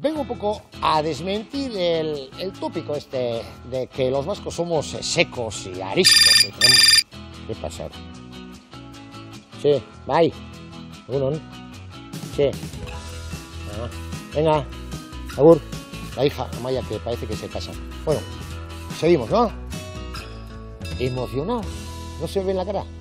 vengo un poco a desmentir el tópico este de que los vascos somos secos y ariscos. ¿Qué pasa? Sí, bye. Uno, ¿no? Sí. Ah, venga, agur. La hija Amaya que parece que se casa. Bueno, seguimos, ¿no? Emocionado. No se ve en la cara.